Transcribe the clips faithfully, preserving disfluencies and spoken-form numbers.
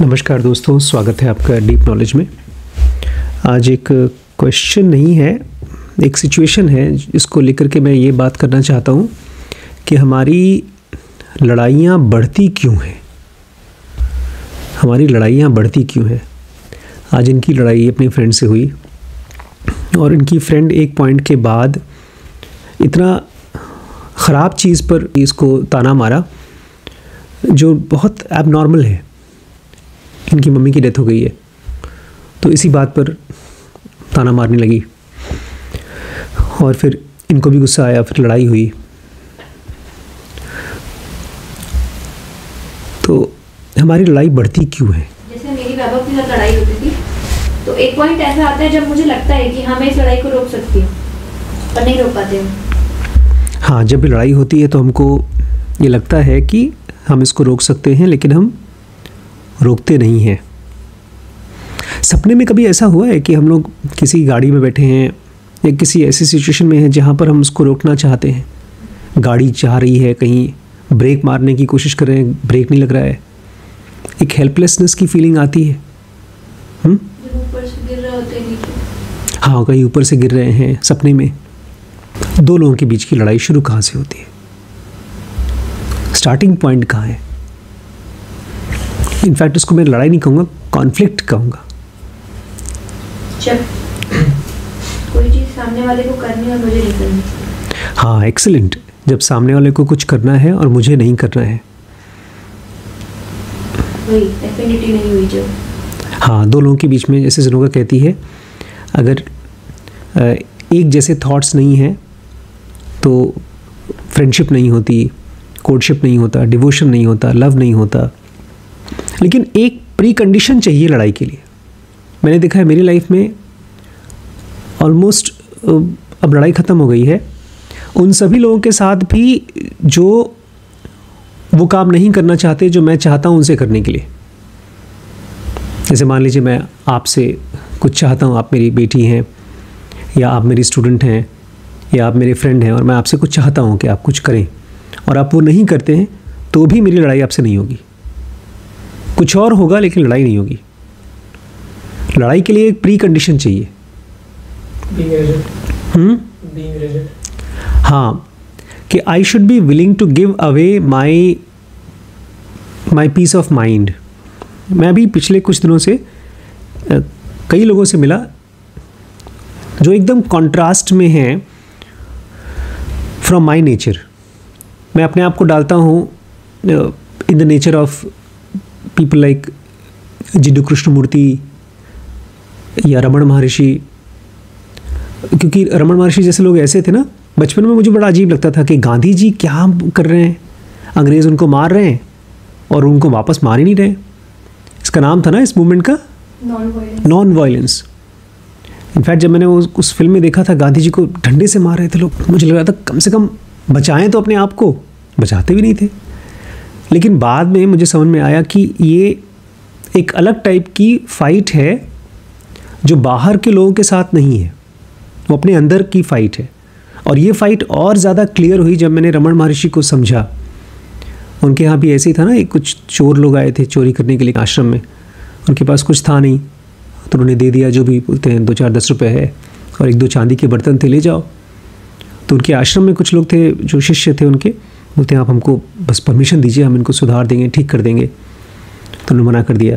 नमस्कार दोस्तों, स्वागत है आपका डीप नॉलेज में। आज एक क्वेश्चन नहीं है, एक सिचुएशन है, इसको लेकर के मैं ये बात करना चाहता हूँ कि हमारी लड़ाइयाँ बढ़ती क्यों हैं। हमारी लड़ाइयाँ बढ़ती क्यों हैं। आज इनकी लड़ाई अपने फ्रेंड से हुई और इनकी फ्रेंड एक पॉइंट के बाद इतना ख़राब चीज़ पर इसको ताना मारा जो बहुत एबनॉर्मल है। इनकी मम्मी की डेथ हो गई है तो इसी बात पर ताना मारने लगी और फिर इनको भी गुस्सा आया, फिर लड़ाई हुई। तो हमारी लड़ाई बढ़ती क्यों है। जैसे मेरी बाबा के साथ लड़ाई होती थी तो एक पॉइंट ऐसा आता है जब मुझे लगता है कि हाँ मैं इस लड़ाई को रोक सकती हूँ पर नहीं रोक पाते हूँ। हाँ, जब भी लड़ाई होती है तो हमको ये लगता है कि हम इसको रोक सकते हैं लेकिन हम रोकते नहीं हैं। सपने में कभी ऐसा हुआ है कि हम लोग किसी गाड़ी में बैठे हैं या किसी ऐसी सिचुएशन में हैं जहाँ पर हम उसको रोकना चाहते हैं। गाड़ी जा रही है कहीं, ब्रेक मारने की कोशिश कर रहे हैं, ब्रेक नहीं लग रहा है, एक हेल्पलेसनेस की फीलिंग आती है। हम ऊपर से गिर रहे होते हैं नीचे। हाँ, कहीं ऊपर से गिर रहे हैं सपने में। दो लोगों के बीच की लड़ाई शुरू कहाँ से होती है, स्टार्टिंग पॉइंट कहाँ है। इनफैक्ट इसको मैं लड़ाई नहीं कहूँगा, कॉन्फ्लिक्ट कहूँगा। जब कोई चीज़ सामने वाले को करनी और मुझे नहीं करनी। हाँ, एक्सीलेंट। जब सामने वाले को कुछ करना है और मुझे नहीं करना है। वही एफिनिटी नहीं हुई जो। हाँ, दो लोगों के बीच में जैसे जिनोगा कहती है, अगर एक जैसे थॉट्स नहीं हैं तो फ्रेंडशिप नहीं होती, कोर्टशिप नहीं होता, डिवोशन नहीं होता, लव नहीं होता। लेकिन एक प्री कंडीशन चाहिए लड़ाई के लिए। मैंने देखा है मेरी लाइफ में ऑलमोस्ट अब लड़ाई ख़त्म हो गई है उन सभी लोगों के साथ भी जो वो काम नहीं करना चाहते जो मैं चाहता हूँ उनसे करने के लिए। जैसे मान लीजिए मैं आपसे कुछ चाहता हूँ, आप मेरी बेटी हैं या आप मेरी स्टूडेंट हैं या आप मेरे फ्रेंड हैं और मैं आपसे कुछ चाहता हूँ कि आप कुछ करें और आप वो नहीं करते हैं तो भी मेरी लड़ाई आपसे नहीं होगी। कुछ और होगा लेकिन लड़ाई नहीं होगी। लड़ाई के लिए एक प्री कंडीशन चाहिए। हम्म हाँ, कि I should be willing to give away my my peace of mind. मैं भी पिछले कुछ दिनों से कई लोगों से मिला जो एकदम कॉन्ट्रास्ट में हैं फ्रॉम माई नेचर। मैं अपने आप को डालता हूँ in the nature of people like Jiddu Krishnamurti या रमण महर्षि, क्योंकि रमण महर्षि जैसे लोग ऐसे थे ना। बचपन में मुझे बड़ा अजीब लगता था कि गांधी जी क्या कर रहे हैं, अंग्रेज़ उनको मार रहे हैं और उनको वापस मार ही नहीं रहे। इसका नाम था ना इस मूवमेंट का, नॉन वायलेंस। इनफैक्ट जब मैंने वो उस फिल्म में देखा था, गांधी जी को डंडे से मार रहे थे लोग, मुझे लग रहा था कम से कम बचाएँ तो अपने आप को, बचाते भी नहीं थे। लेकिन बाद में मुझे समझ में आया कि ये एक अलग टाइप की फ़ाइट है जो बाहर के लोगों के साथ नहीं है, वो अपने अंदर की फ़ाइट है। और ये फ़ाइट और ज़्यादा क्लियर हुई जब मैंने रमण महर्षि को समझा। उनके यहाँ भी ऐसे ही था ना, एक कुछ चोर लोग आए थे चोरी करने के लिए आश्रम में, उनके पास कुछ था नहीं तो उन्होंने दे दिया जो भी बोलते हैं दो चार दस रुपये है और एक दो चांदी के बर्तन थे, ले जाओ। तो उनके आश्रम में कुछ लोग थे जो शिष्य थे उनके, बोलते हैं आप हमको बस परमिशन दीजिए, हम इनको सुधार देंगे, ठीक कर देंगे। तो उन्होंने मना कर दिया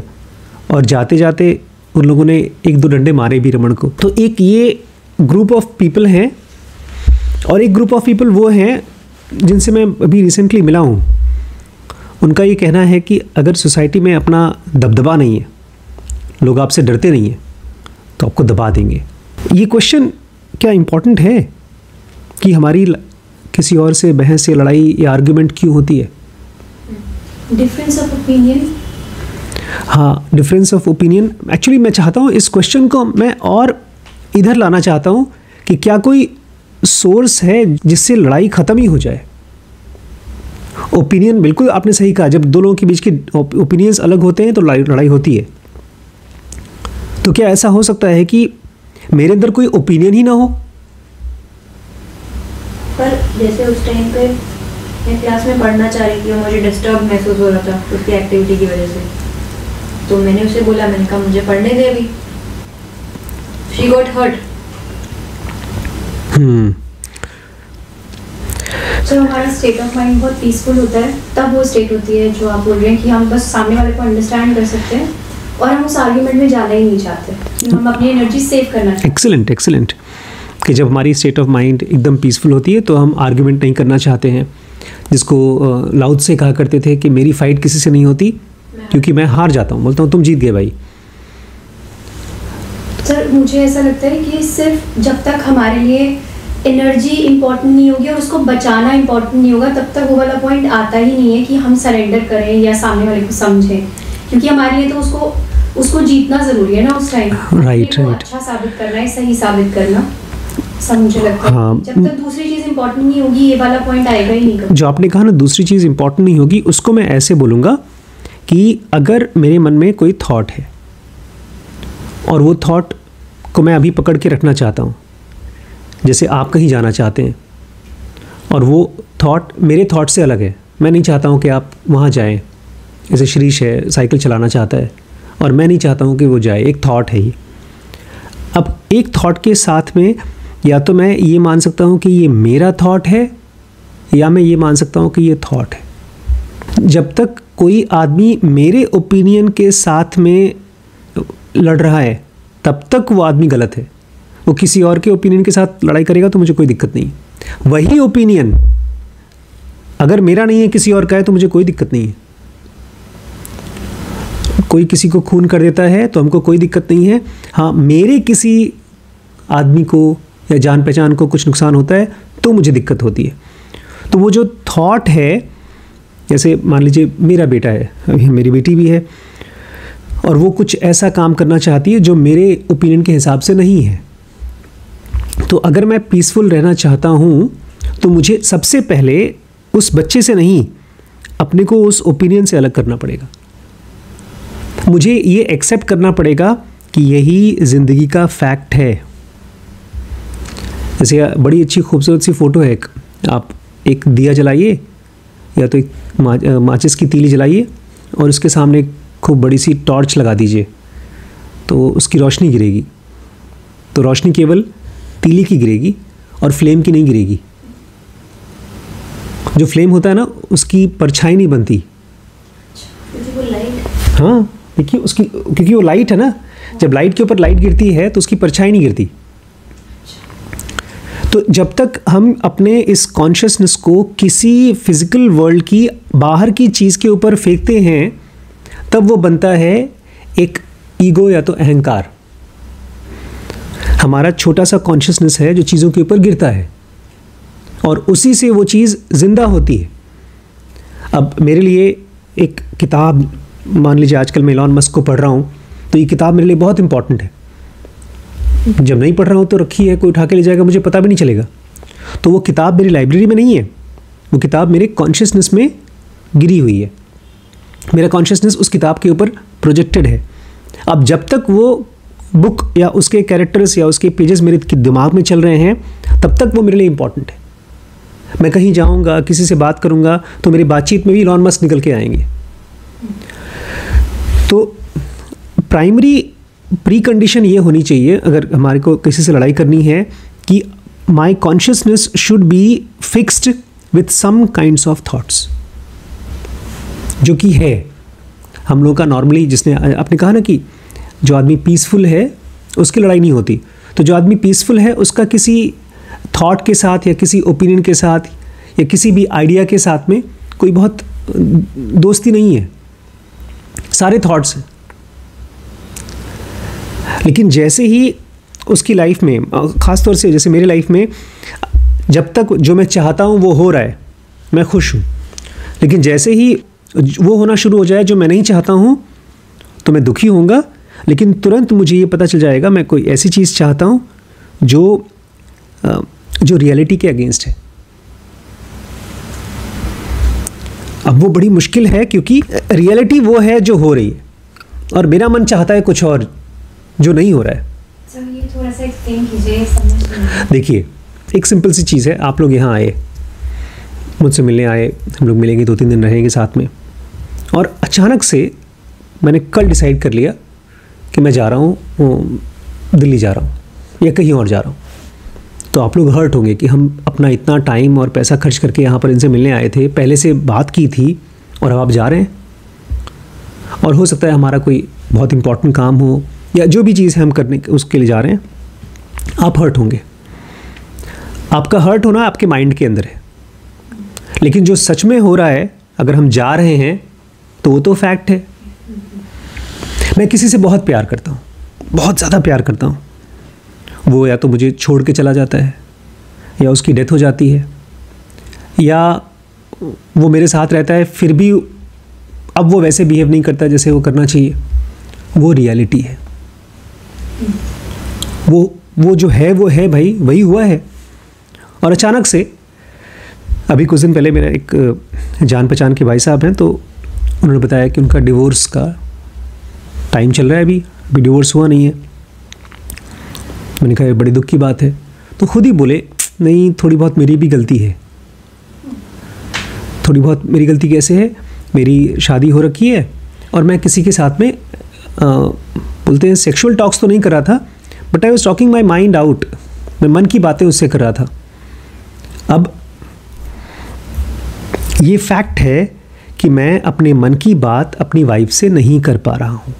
और जाते जाते उन लोगों ने एक दो डंडे मारे भी रमण को। तो एक ये ग्रुप ऑफ पीपल हैं और एक ग्रुप ऑफ पीपल वो हैं जिनसे मैं अभी रिसेंटली मिला हूँ। उनका ये कहना है कि अगर सोसाइटी में अपना दबदबा नहीं है, लोग आपसे डरते नहीं हैं तो आपको दबा देंगे। ये क्वेश्चन क्या इम्पोर्टेंट है कि हमारी किसी और से बहस या लड़ाई या आर्ग्यूमेंट क्यों होती है। Difference of opinion. हाँ, डिफरेंस ऑफ ओपिनियन। एक्चुअली मैं चाहता हूँ इस क्वेश्चन को मैं और इधर लाना चाहता हूँ कि क्या कोई सोर्स है जिससे लड़ाई ख़त्म ही हो जाए। ओपिनियन, बिल्कुल आपने सही कहा, जब दो लोगों के बीच के ओपिनियंस अलग होते हैं तो लड़ाई होती है। तो क्या ऐसा हो सकता है कि मेरे अंदर कोई ओपिनियन ही ना हो। पर जैसे उस टाइम पे मैं क्लास में पढ़ना चाह रही थी और मुझे डिस्टर्ब महसूस हो रहा था उसकी एक्टिविटी की वजह से, तो मैंने उसे बोला, मैंने कहा मुझे पढ़ने दे अभी। She got hurt. Hmm. So हमारा state of mind बहुत peaceful होता है, तब वो state होती है जो आप बोल रहे हैं कि हम बस सामने वाले को understand कर सकते हैं और हम उस argument में जाना ही नहीं चाहते, हम अपनी energy save करना चाहते हैं। Excellent, excellent. कि जब हमारी state of mind एकदम peaceful होती है तो हम argument नहीं करना चाहते हैं, जिसको लाउड से कहा करते थे कि मेरी फाइट किसी से नहीं होती क्योंकि मैं हार जाता हूँ, बोलता हूँ तुम जीत गए भाई। सर मुझे ऐसा लगता है कि सिर्फ जब तक हमारे लिए एनर्जी इम्पोर्टेंट नहीं होगी और उसको बचाना इम्पोर्टेंट नहीं होगा तब तक वो वाला पॉइंट आता ही नहीं है कि हम सरेंडर करें या सामने वाले को समझें, क्योंकि हमारे लिए तो उसको उसको जीतना ज़रूरी है ना उस टाइम। राइट राइट, अच्छा साबित करना है, सही साबित करना, समझे लगता हाँ। है जब तक दूसरी चीज़ इम्पोर्टेंट नहीं होगी ये वाला पॉइंट आएगा ही नहीं। जो आपने कहा ना दूसरी चीज़ इम्पोर्टेंट नहीं होगी, उसको मैं ऐसे बोलूँगा कि अगर मेरे मन में कोई थॉट है और वो थॉट को मैं अभी पकड़ के रखना चाहता हूँ, जैसे आप कहीं जाना चाहते हैं और वो थॉट मेरे थॉट से अलग है, मैं नहीं चाहता हूँ कि आप वहाँ जाएं, जैसे श्रीश है साइकिल चलाना चाहता है और मैं नहीं चाहता हूँ कि वो जाए, एक थॉट है ये। अब एक थॉट के साथ में या तो मैं ये मान सकता हूँ कि ये मेरा थॉट है या मैं ये मान सकता हूँ कि ये थॉट है। जब तक कोई आदमी मेरे ओपिनियन के साथ में लड़ रहा है तब तक वो आदमी गलत है, वो किसी और के ओपिनियन के साथ लड़ाई करेगा तो मुझे कोई दिक्कत नहीं, वही ओपिनियन अगर मेरा नहीं है किसी और का है तो मुझे कोई दिक्कत नहीं है। कोई किसी को खून कर देता है तो हमको कोई दिक्कत नहीं है, हाँ मेरे किसी आदमी को या जान पहचान को कुछ नुकसान होता है तो मुझे दिक्कत होती है। तो वो जो थॉट है, जैसे मान लीजिए मेरा बेटा है, अभी मेरी बेटी भी है और वो कुछ ऐसा काम करना चाहती है जो मेरे ओपिनियन के हिसाब से नहीं है, तो अगर मैं पीसफुल रहना चाहता हूँ तो मुझे सबसे पहले उस बच्चे से नहीं अपने को उस ओपिनियन से अलग करना पड़ेगा। मुझे ये एक्सेप्ट करना पड़ेगा कि यही ज़िंदगी का फैक्ट है। जैसे बड़ी अच्छी खूबसूरत सी फ़ोटो है, एक आप एक दिया जलाइए या तो एक माचिस की तीली जलाइए और उसके सामने खूब बड़ी सी टॉर्च लगा दीजिए तो उसकी रोशनी गिरेगी, तो रोशनी केवल तीली की गिरेगी और फ्लेम की नहीं गिरेगी। जो फ्लेम होता है ना उसकी परछाई नहीं बनती। हाँ देखिए उसकी, क्योंकि वो लाइट है ना, जब लाइट के ऊपर लाइट गिरती है तो उसकी परछाई नहीं गिरती। तो जब तक हम अपने इस कॉन्शियसनेस को किसी फिजिकल वर्ल्ड की बाहर की चीज़ के ऊपर फेंकते हैं तब वो बनता है एक ईगो या तो अहंकार। हमारा छोटा सा कॉन्शियसनेस है जो चीज़ों के ऊपर गिरता है और उसी से वो चीज़ जिंदा होती है। अब मेरे लिए एक किताब, मान लीजिए आजकल मैं एलन मस्क को पढ़ रहा हूँ तो ये किताब मेरे लिए बहुत इंपॉर्टेंट है, जब नहीं पढ़ रहा हूँ तो रखी है, कोई उठा के ले जाएगा मुझे पता भी नहीं चलेगा। तो वो किताब मेरी लाइब्रेरी में नहीं है, वो किताब मेरे कॉन्शियसनेस में गिरी हुई है, मेरा कॉन्शियसनेस उस किताब के ऊपर प्रोजेक्टेड है। अब जब तक वो बुक या उसके कैरेक्टर्स या उसके पेजेस मेरे दिमाग में चल रहे हैं तब तक वो मेरे लिए इम्पॉर्टेंट है। मैं कहीं जाऊंगा, किसी से बात करूंगा तो मेरी बातचीत में भी एलन मस्क निकल के आएंगे। तो प्राइमरी प्री कंडीशन ये होनी चाहिए अगर हमारे को किसी से लड़ाई करनी है कि my consciousness should be fixed with some kinds of thoughts, जो कि है हम लोगों का नॉर्मली। जिसने आपने कहा ना कि जो आदमी पीसफुल है उसकी लड़ाई नहीं होती, तो जो आदमी पीसफुल है उसका किसी थॉट के साथ या किसी ओपिनियन के साथ या किसी भी आइडिया के साथ में कोई बहुत दोस्ती नहीं है, सारे थॉट्स हैं। लेकिन जैसे ही उसकी लाइफ में, ख़ासतौर से जैसे मेरी लाइफ में, जब तक जो मैं चाहता हूँ वो हो रहा है मैं खुश हूँ, लेकिन जैसे ही वो होना शुरू हो जाए जो मैं नहीं चाहता हूँ तो मैं दुखी होऊंगा। लेकिन तुरंत मुझे ये पता चल जाएगा मैं कोई ऐसी चीज़ चाहता हूँ जो जो रियलिटी के अगेंस्ट है। अब वो बड़ी मुश्किल है क्योंकि रियलिटी वो है जो हो रही है और मेरा मन चाहता है कुछ और जो नहीं हो रहा है। सर ये थोड़ा सा एक्सप्लेन कीजिए, समझ। देखिए एक सिंपल सी चीज़ है, आप लोग यहाँ आए, मुझसे मिलने आए, हम लोग मिलेंगे, दो तीन दिन रहेंगे साथ में और अचानक से मैंने कल डिसाइड कर लिया कि मैं जा रहा हूँ, दिल्ली जा रहा हूँ या कहीं और जा रहा हूँ, तो आप लोग हर्ट होंगे कि हम अपना इतना टाइम और पैसा खर्च करके यहाँ पर इनसे मिलने आए थे, पहले से बात की थी और अब आप जा रहे हैं। और हो सकता है हमारा कोई बहुत इंपॉर्टेंट काम हो या जो भी चीज़ है हम करने उसके लिए जा रहे हैं, आप हर्ट होंगे। आपका हर्ट होना आपके माइंड के अंदर है, लेकिन जो सच में हो रहा है, अगर हम जा रहे हैं तो वो तो फैक्ट है। मैं किसी से बहुत प्यार करता हूँ, बहुत ज़्यादा प्यार करता हूँ, वो या तो मुझे छोड़ के चला जाता है या उसकी डेथ हो जाती है या वो मेरे साथ रहता है फिर भी अब वो वैसे बिहेव नहीं करता जैसे वो करना चाहिए। वो रियलिटी है, वो वो जो है वो है भाई, वही हुआ है। और अचानक से अभी कुछ दिन पहले मेरा एक जान पहचान के भाई साहब हैं, तो उन्होंने बताया कि उनका डिवोर्स का टाइम चल रहा है, अभी अभी डिवोर्स हुआ नहीं है। मैंने कहा ये बड़ी दुख की बात है, तो खुद ही बोले नहीं थोड़ी बहुत मेरी भी गलती है। थोड़ी बहुत मेरी गलती कैसे है, मेरी शादी हो रखी है और मैं किसी के साथ में आ, बोलते हैं सेक्सुअल टॉक्स तो नहीं कर रहा था, but I was talking my mind out, मैं मन की बातें उससे कर रहा था। अब ये फैक्ट है कि मैं अपने मन की बात अपनी वाइफ से नहीं कर पा रहा हूँ,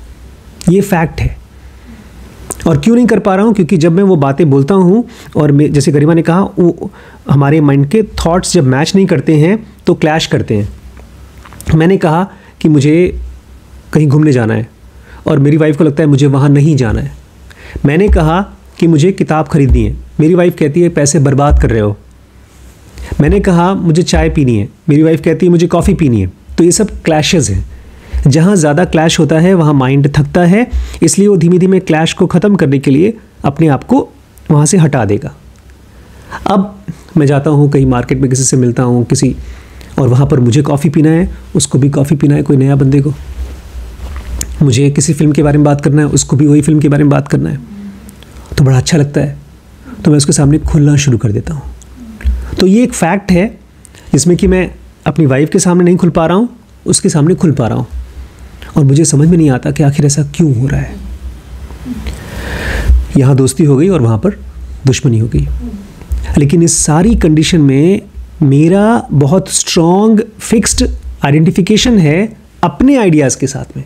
ये फैक्ट है। और क्यों नहीं कर पा रहा हूँ, क्योंकि जब मैं वो बातें बोलता हूँ और जैसे गरिमा ने कहा वो हमारे माइंड के थॉट्स जब मैच नहीं करते हैं तो क्लैश करते हैं। मैंने कहा कि मुझे कहीं घूमने जाना है और मेरी वाइफ को लगता है मुझे वहाँ नहीं जाना है। मैंने कहा कि मुझे किताब खरीदनी है, मेरी वाइफ कहती है पैसे बर्बाद कर रहे हो। मैंने कहा मुझे चाय पीनी है, मेरी वाइफ कहती है मुझे कॉफ़ी पीनी है। तो ये सब क्लैशेस हैं, जहाँ ज़्यादा क्लैश होता है वहाँ माइंड थकता है, इसलिए वो धीमे धीमे क्लैश को ख़त्म करने के लिए अपने आप को वहाँ से हटा देगा। अब मैं जाता हूँ कहीं मार्केट में, किसी से मिलता हूँ किसी, और वहाँ पर मुझे कॉफ़ी पीना है, उसको भी कॉफ़ी पीना है कोई नया बंदे को। मुझे किसी फ़िल्म के बारे में बात करना है, उसको भी वही फ़िल्म के बारे में बात करना है, तो बड़ा अच्छा लगता है, तो मैं उसके सामने खुलना शुरू कर देता हूँ। तो ये एक फैक्ट है जिसमें कि मैं अपनी वाइफ के सामने नहीं खुल पा रहा हूँ, उसके सामने खुल पा रहा हूँ। और मुझे समझ में नहीं आता कि आखिर ऐसा क्यों हो रहा है। यहाँ दोस्ती हो गई और वहाँ पर दुश्मनी हो गई। लेकिन इस सारी कंडीशन में मेरा बहुत स्ट्रॉन्ग फिक्स्ड आइडेंटिफिकेशन है अपने आइडियाज़ के साथ में,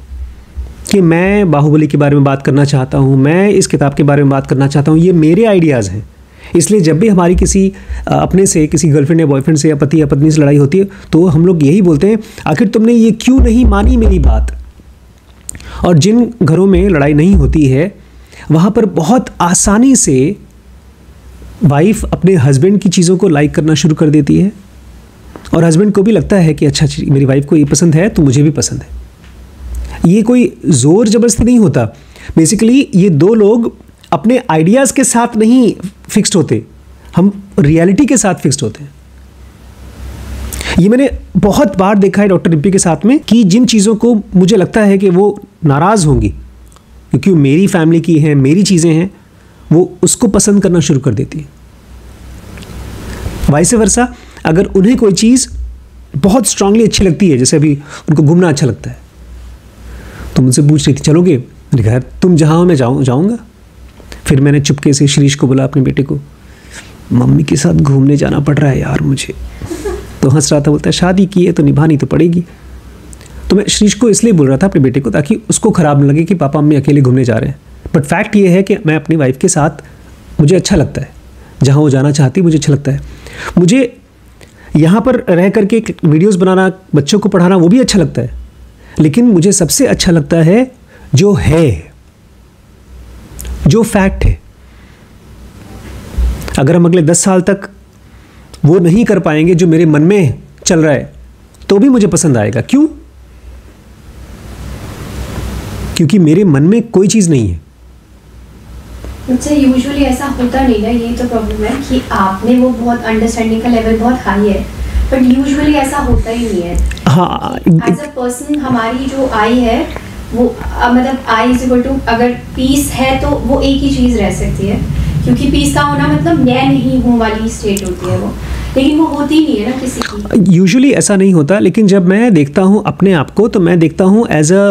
कि मैं बाहुबली के बारे में बात करना चाहता हूँ, मैं इस किताब के बारे में बात करना चाहता हूँ, ये मेरे आइडियाज़ हैं। इसलिए जब भी हमारी किसी अपने से, किसी गर्लफ्रेंड या बॉयफ्रेंड से या पति या पत्नी से लड़ाई होती है, तो हम लोग यही बोलते हैं आखिर तुमने ये क्यों नहीं मानी मेरी बात। और जिन घरों में लड़ाई नहीं होती है वहाँ पर बहुत आसानी से वाइफ अपने हस्बैंड की चीज़ों को लाइक करना शुरू कर देती है, और हस्बैंड को भी लगता है कि अच्छा मेरी वाइफ को ये पसंद है तो मुझे भी पसंद है। ये कोई ज़ोर ज़बरदस्ती नहीं होता, बेसिकली ये दो लोग अपने आइडियाज़ के साथ नहीं फिक्स्ड होते, हम रियलिटी के साथ फिक्स्ड होते हैं। ये मैंने बहुत बार देखा है डॉक्टर रिम्पी के साथ में, कि जिन चीज़ों को मुझे लगता है कि वो नाराज़ होंगी क्योंकि वो मेरी फैमिली की हैं, मेरी चीज़ें हैं, वो उसको पसंद करना शुरू कर देती है। वाइस वर्सा, अगर उन्हें कोई चीज़ बहुत स्ट्रांगली अच्छी लगती है, जैसे अभी उनको घूमना अच्छा लगता है, तो मुझसे पूछ रही थी चलोगे, मैंने कहा तुम जहाँ हो मैं जाऊँ जाऊँगा। फिर मैंने चुपके से शिरीष को बोला, अपने बेटे को, मम्मी के साथ घूमने जाना पड़ रहा है यार मुझे। तो हंस रहा था, बोलता है शादी की है तो निभानी तो पड़ेगी। तो मैं शिरीष को इसलिए बोल रहा था अपने बेटे को, ताकि उसको ख़राब न लगे कि पापा मम्मी अकेले घूमने जा रहे हैं। बट फैक्ट ये है कि मैं अपनी वाइफ के साथ, मुझे अच्छा लगता है जहाँ वो जाना चाहती है, मुझे अच्छा लगता है। मुझे यहाँ पर रह करके वीडियोस बनाना, बच्चों को पढ़ाना, वो भी अच्छा लगता है, लेकिन मुझे सबसे अच्छा लगता है जो है, जो फैक्ट है। अगर हम अगले दस साल तक वो नहीं कर पाएंगे जो मेरे मन में चल रहा है, तो भी मुझे पसंद आएगा। क्यों? क्योंकि मेरे मन में कोई चीज़ नहीं है। मुझसे यूजुअली ऐसा होता नहीं ना, ये तो प्रॉब्लम है कि आपने वो बहुत अंडरस्टैंडिंग का लेवल बहुत हाई है, बट यूजुअली ऐसा होता ही नहीं है। हाँ, एज अ पर्सन हमारी जो आई है वो आ, मतलब आई इज इक्वल टू अगर पीस है तो वो एक ही चीज़ रह सकती है, क्योंकि पीस का होना मतलब मैं नहीं हूँ वाली स्टेट होती है वो, लेकिन वो होती नहीं है ना किसी की। यूजुअली ऐसा नहीं होता, लेकिन जब मैं देखता हूँ अपने आप को तो मैं देखता हूँ as a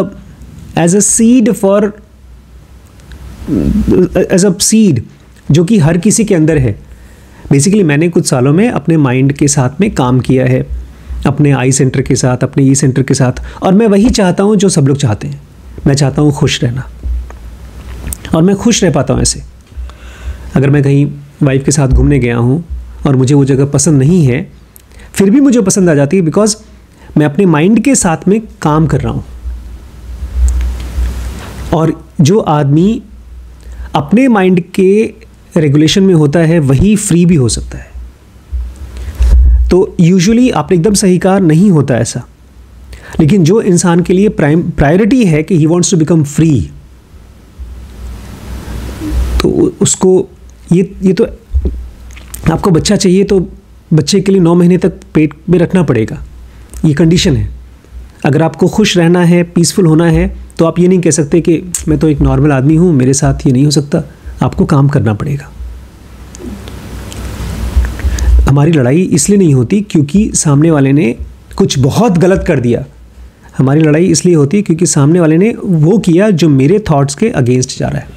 as a seed for as a seed जो कि हर किसी के अंदर है। बेसिकली मैंने कुछ सालों में अपने माइंड के साथ में काम किया है, अपने आई सेंटर के साथ, अपने ई सेंटर के साथ, और मैं वही चाहता हूँ जो सब लोग चाहते हैं। मैं चाहता हूँ खुश रहना, और मैं खुश रह पाता हूँ ऐसे। अगर मैं कहीं वाइफ के साथ घूमने गया हूँ और मुझे वो जगह पसंद नहीं है, फिर भी मुझे पसंद आ जाती है, बिकॉज मैं अपने माइंड के साथ में काम कर रहा हूँ। और जो आदमी अपने माइंड के रेगुलेशन में होता है वही फ्री भी हो सकता है। तो यूजुअली आपने एकदम सही कहा, नहीं होता ऐसा, लेकिन जो इंसान के लिए प्राइम प्रायोरिटी है कि he wants to become free, तो उसको ये ये तो आपको बच्चा चाहिए तो बच्चे के लिए नौ महीने तक पेट में रखना पड़ेगा, ये कंडीशन है। अगर आपको खुश रहना है, पीसफुल होना है, तो आप ये नहीं कह सकते कि मैं तो एक नॉर्मल आदमी हूँ, मेरे साथ ये नहीं हो सकता। आपको काम करना पड़ेगा। हमारी लड़ाई इसलिए नहीं होती क्योंकि सामने वाले ने कुछ बहुत गलत कर दिया, हमारी लड़ाई इसलिए होती है क्योंकि सामने वाले ने वो किया जो मेरे थॉट्स के अगेंस्ट जा रहा है।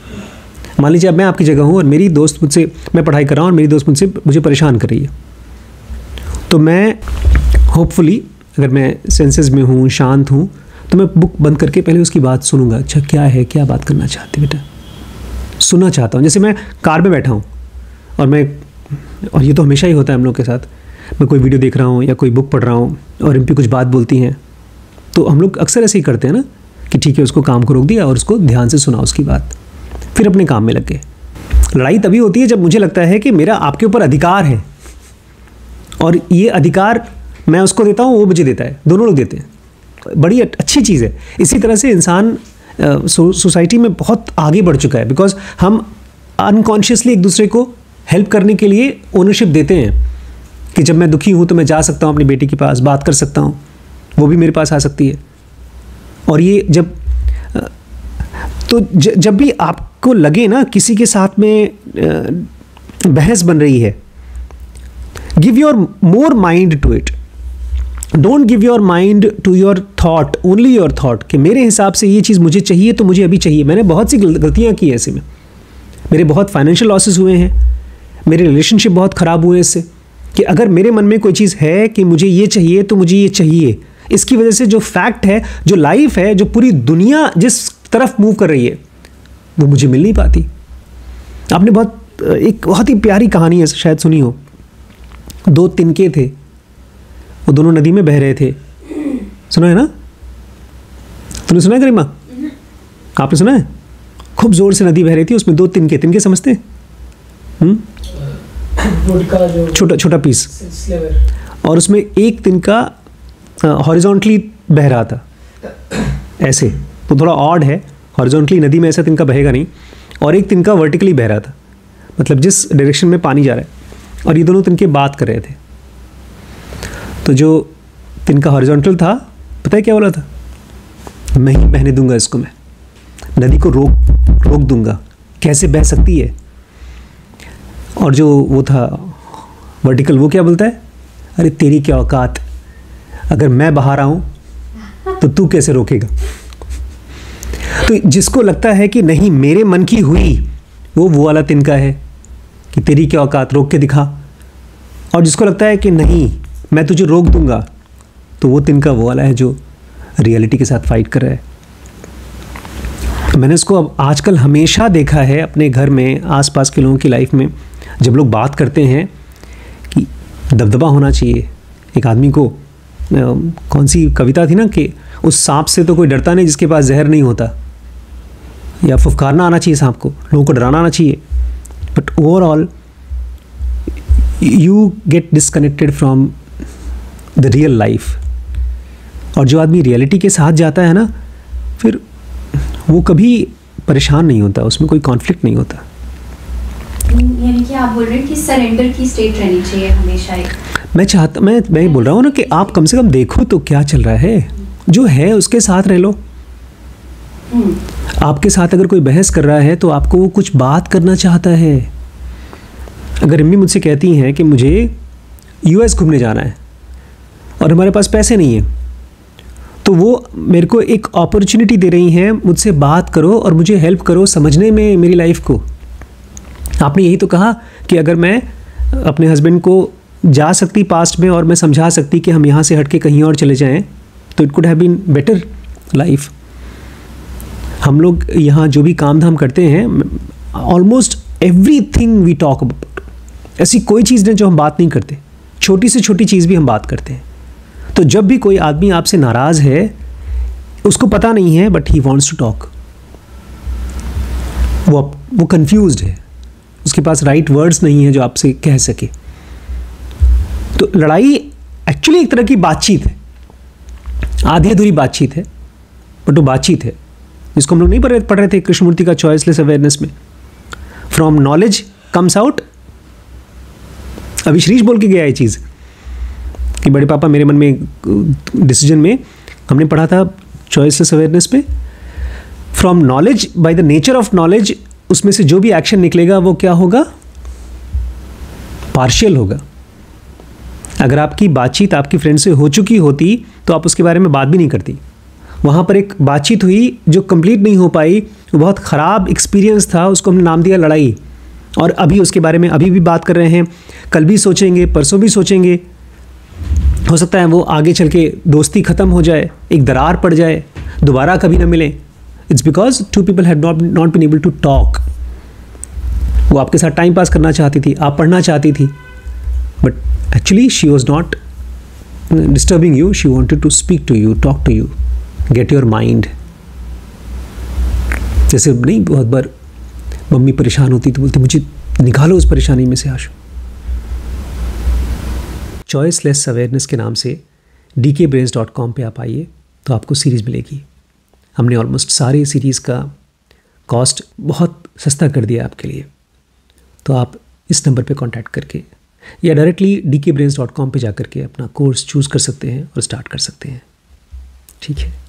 मान लीजिए अब मैं आपकी जगह हूँ और मेरी दोस्त मुझसे, मैं पढ़ाई कर रहा हूँ और मेरी दोस्त मुझसे मुझे परेशान कर रही है, तो मैं होपफुली, अगर मैं सेंसेस में हूँ, शांत हूँ, तो मैं बुक बंद करके पहले उसकी बात सुनूंगा। अच्छा क्या है, क्या बात करना चाहती बेटा, सुनना चाहता हूँ। जैसे मैं कार में बैठा हूँ और मैं, और ये तो हमेशा ही होता है हम लोग के साथ, मैं कोई वीडियो देख रहा हूँ या कोई बुक पढ़ रहा हूँ और एमपी कुछ बात बोलती हैं, तो हम लोग अक्सर ऐसे ही करते हैं ना कि ठीक है उसको काम को रोक दिया और उसको ध्यान से सुना उसकी बात, फिर अपने काम में लग गए। लड़ाई तभी होती है जब मुझे लगता है कि मेरा आपके ऊपर अधिकार है और ये अधिकार मैं उसको देता हूँ, वो मुझे देता है, दोनों लोग देते हैं। बड़ी अच्छी चीज़ है। इसी तरह से इंसान सोसाइटी में बहुत आगे बढ़ चुका है, बिकॉज हम अनकॉन्शियसली एक दूसरे को हेल्प करने के लिए ओनरशिप देते हैं कि जब मैं दुखी हूँ तो मैं जा सकता हूँ अपनी बेटी के पास, बात कर सकता हूँ, वो भी मेरे पास आ सकती है। और ये जब तो ज, जब भी आपको लगे ना किसी के साथ में बहस बन रही है, give your more mind to it. Don't give your mind to your thought, only your thought कि मेरे हिसाब से ये चीज़ मुझे चाहिए तो मुझे अभी चाहिए। मैंने बहुत सी गलतियाँ की हैं ऐसे में, मेरे बहुत फाइनेंशियल लॉसेस हुए हैं, मेरे रिलेशनशिप बहुत ख़राब हुए इससे, कि अगर मेरे मन में कोई चीज़ है कि मुझे ये चाहिए तो मुझे ये चाहिए। इसकी वजह से जो फैक्ट है, जो लाइफ है, जो पूरी दुनिया जिस तरफ मूव कर रही है, वो मुझे मिल नहीं पाती। आपने बहुत एक बहुत ही प्यारी कहानी है शायद सुनी हो, दो तिनके थे, वो दोनों नदी में बह रहे थे। सुना है ना, तुमने सुना है गरिमा, आपने सुना है? खूब ज़ोर से नदी बह रही थी, उसमें दो तिनके, तिनके समझते हैं? छोटा छोटा पीस, और उसमें एक तिनका हॉरिजॉन्टली बह रहा था ऐसे, तो थोड़ा ऑड है, हॉरिजॉन्टली नदी में ऐसा तिनका बहेगा नहीं, और एक तिनका वर्टिकली बह रहा था, मतलब जिस डायरेक्शन में पानी जा रहा है, और ये दोनों तिनके बात कर रहे थे। तो जो तिनका हॉरिजॉन्टल था, पता है क्या बोला था? मैं ही बहने दूंगा इसको, मैं नदी को रोक रोक दूंगा, कैसे बह सकती है। और जो वो था वर्टिकल, वो क्या बोलता है? अरे तेरी क्या औकात, अगर मैं बाहर आऊँ तो तू कैसे रोकेगा। तो जिसको लगता है कि नहीं मेरे मन की हुई, वो वो वाला तिनका है कि तेरी क्या औकात, रोक के दिखा। और जिसको लगता है कि नहीं मैं तुझे रोक दूंगा, तो वो तिनका वो वाला है जो रियलिटी के साथ फाइट कर रहा है। मैंने इसको अब आजकल हमेशा देखा है अपने घर में, आसपास के लोगों की लाइफ में, जब लोग बात करते हैं कि दबदबा होना चाहिए। एक आदमी को, कौन सी कविता थी ना, कि उस सांप से तो कोई डरता नहीं जिसके पास जहर नहीं होता, या फुफकारना आना चाहिए सांप को, लोगों को डराना आना चाहिए। But overall you get disconnected from the real life. और जो आदमी रियलिटी के साथ जाता है ना, फिर वो कभी परेशान नहीं होता, उसमें कोई कॉन्फ्लिक्ट नहीं होता। यानी कि आप बोल रहे हैं कि सरेंडर की स्टेट रहनी चाहिए हमेशा एक। मैं चाहता मैं मैं बोल रहा हूँ ना कि आप कम से कम देखो तो क्या चल रहा है, जो है उसके साथ रह लो। आपके साथ अगर कोई बहस कर रहा है तो आपको वो कुछ बात करना चाहता है। अगर अम्मी मुझसे कहती हैं कि मुझे यूएस घूमने जाना है और हमारे पास पैसे नहीं है, तो वो मेरे को एक अपॉर्चुनिटी दे रही हैं, मुझसे बात करो और मुझे हेल्प करो समझने में मेरी लाइफ को। आपने यही तो कहा कि अगर मैं अपने हस्बैंड को जा सकती पास्ट में और मैं समझा सकती कि हम यहाँ से हट के कहीं और चले जाएं तो it could have been better life. हम लोग यहाँ जो भी काम धाम करते हैं almost everything we talk about, ऐसी कोई चीज़ नहीं जो हम बात नहीं करते, छोटी से छोटी चीज़ भी हम बात करते हैं। तो जब भी कोई आदमी आपसे नाराज़ है, उसको पता नहीं है but he wants to talk, वो वो कन्फ्यूज है, उसके पास राइट वर्ड्स नहीं है जो आपसे कह सके। तो लड़ाई एक्चुअली एक तरह की बातचीत है, आधी अधूरी बातचीत है बट वो बातचीत है, जिसको हम लोग नहीं पढ़ रहे थे कृष्णमूर्ति का चॉइसलेस अवेयरनेस में, फ्रॉम नॉलेज कम्स आउट। अभी श्रीश बोल के गया ये चीज़ कि बड़े पापा मेरे मन में डिसीजन में हमने पढ़ा था चॉइसलेस अवेयरनेस पे, from knowledge by the nature of knowledge उसमें से जो भी एक्शन निकलेगा वो क्या होगा, पार्शियल होगा। अगर आपकी बातचीत आपकी फ्रेंड से हो चुकी होती तो आप उसके बारे में बात भी नहीं करती। वहाँ पर एक बातचीत हुई जो कंप्लीट नहीं हो पाई, वो बहुत ख़राब एक्सपीरियंस था, उसको हमने नाम दिया लड़ाई, और अभी उसके बारे में अभी भी बात कर रहे हैं, कल भी सोचेंगे, परसों भी सोचेंगे। हो सकता है वो आगे चल के दोस्ती ख़त्म हो जाए, एक दरार पड़ जाए, दोबारा कभी ना मिलें। It's because two people had not not been able to talk. वो आपके साथ टाइम पास करना चाहती थी, आप पढ़ना चाहती थी, but actually she was not disturbing you, she wanted to speak to you, talk to you, get your mind. जैसे नहीं बहुत बार मम्मी परेशान होती तो बोलती मुझे निकालो उस परेशानी में से आशु। चॉइसलेस अवेयरनेस के नाम से D K Brains dot com पे आप आइए तो आपको सीरीज़ मिलेगी। हमने ऑलमोस्ट सारे सीरीज़ का कॉस्ट बहुत सस्ता कर दिया आपके लिए, तो आप इस नंबर पे कांटेक्ट करके या directly D K Brains dot com पर जा करके अपना कोर्स चूज़ कर सकते हैं और स्टार्ट कर सकते हैं। ठीक है।